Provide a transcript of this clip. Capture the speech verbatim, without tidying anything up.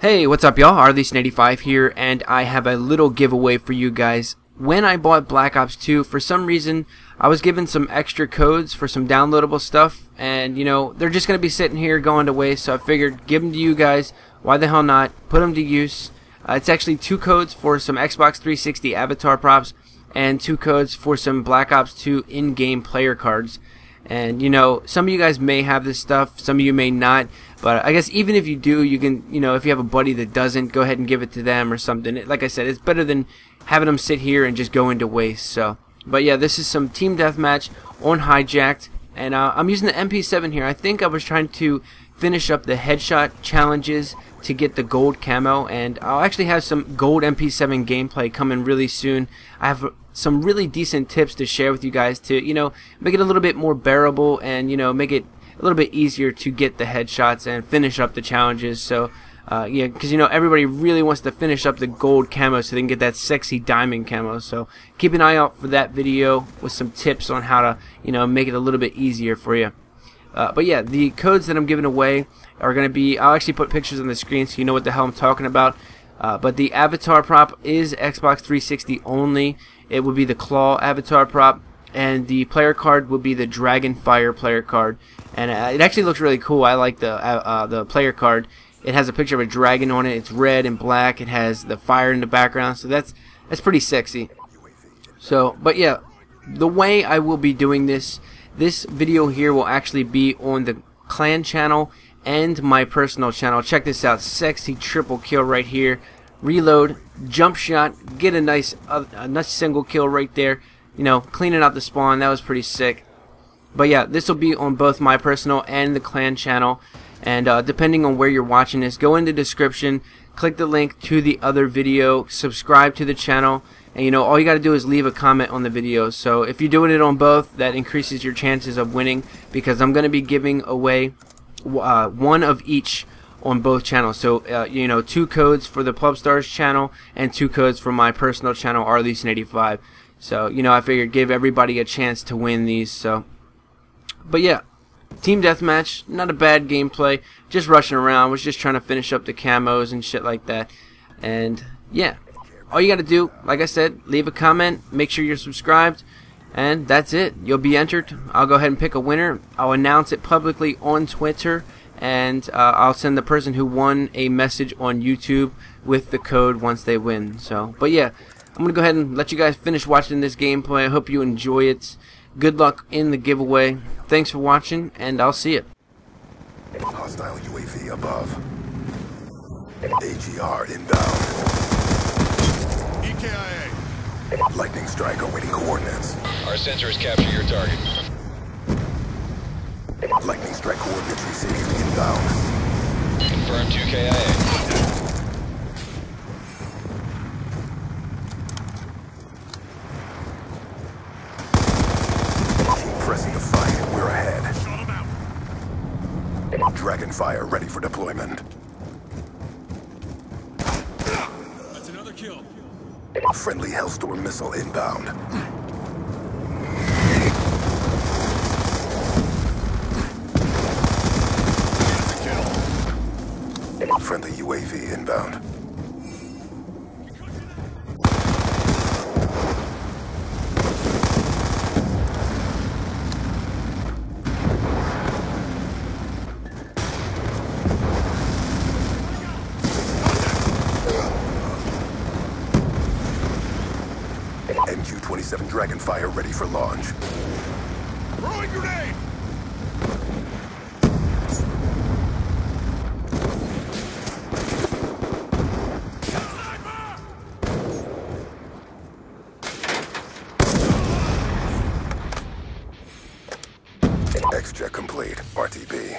Hey, what's up y'all? Rleeson eighty-five here, and I have a little giveaway for you guys. When I bought Black Ops two, for some reason I was given some extra codes for some downloadable stuff, and you know, they're just gonna be sitting here going to waste, so I figured give them to you guys. Why the hell not? Put them to use. Uh, it's actually two codes for some Xbox three sixty avatar props and two codes for some Black Ops two in-game player cards. And you know, some of you guys may have this stuff, some of you may not, but I guess even if you do, you can, you know, if you have a buddy that doesn't, go ahead and give it to them or something. It, like I said, it's better than having them sit here and just go into waste. So, but yeah, this is some Team Deathmatch on Hijacked, and uh, I'm using the M P seven here. I think I was trying to finish up the headshot challenges to get the gold camo, and I'll actually have some gold M P seven gameplay coming really soon. I have some really decent tips to share with you guys to, you know, make it a little bit more bearable and, you know, make it a little bit easier to get the headshots and finish up the challenges. So, uh, yeah, because, you know, everybody really wants to finish up the gold camo so they can get that sexy diamond camo. So keep an eye out for that video with some tips on how to, you know, make it a little bit easier for you. Uh, but yeah, the codes that I'm giving away are going to be, I'll actually put pictures on the screen so you know what the hell I'm talking about. Uh, but the avatar prop is Xbox three sixty only. It would be the Claw avatar prop, and the player card would be the Dragonfire player card. And uh, it actually looks really cool. I like the uh, uh, the player card. It has a picture of a dragon on it. It's red and black. It has the fire in the background, so that's that's pretty sexy. So, but yeah, the way I will be doing this, this video here will actually be on the clan channel and my personal channel. Check this out. Sexy triple kill right here. Reload, jump shot, get a nice uh, a nice single kill right there. You know, cleaning out the spawn. That was pretty sick. But yeah, this will be on both my personal and the clan channel. And uh, depending on where you're watching this, go in the description, click the link to the other video, subscribe to the channel, and you know, all you got to do is leave a comment on the video. So if you're doing it on both, that increases your chances of winning, because I'm going to be giving away uh, one of each on both channels. So uh, you know, two codes for the PlubStars channel and two codes for my personal channel, Rleeson eighty-five. So you know, I figured give everybody a chance to win these. So, but yeah, Team Deathmatch, not a bad gameplay. Just rushing around, was just trying to finish up the camos and shit like that. And yeah, all you gotta do, like I said, leave a comment, make sure you're subscribed, and that's it. You'll be entered. I'll go ahead and pick a winner. I'll announce it publicly on Twitter, and uh, I'll send the person who won a message on YouTube with the code once they win. So, but yeah, I'm gonna go ahead and let you guys finish watching this gameplay. I hope you enjoy it. Good luck in the giveaway. Thanks for watching, and I'll see you. Hostile U A V above. A G R inbound. E K I A. Lightning strike awaiting coordinates. Our sensors capture your target. Lightning strike coordinates received inbound. Confirmed to K I A. Dragonfire ready for deployment. That's another kill. Friendly Hellstorm missile inbound. That's a kill. Friendly U A V inbound. M Q twenty-seven Dragonfire ready for launch. Throwing grenade! X-check complete. R T B.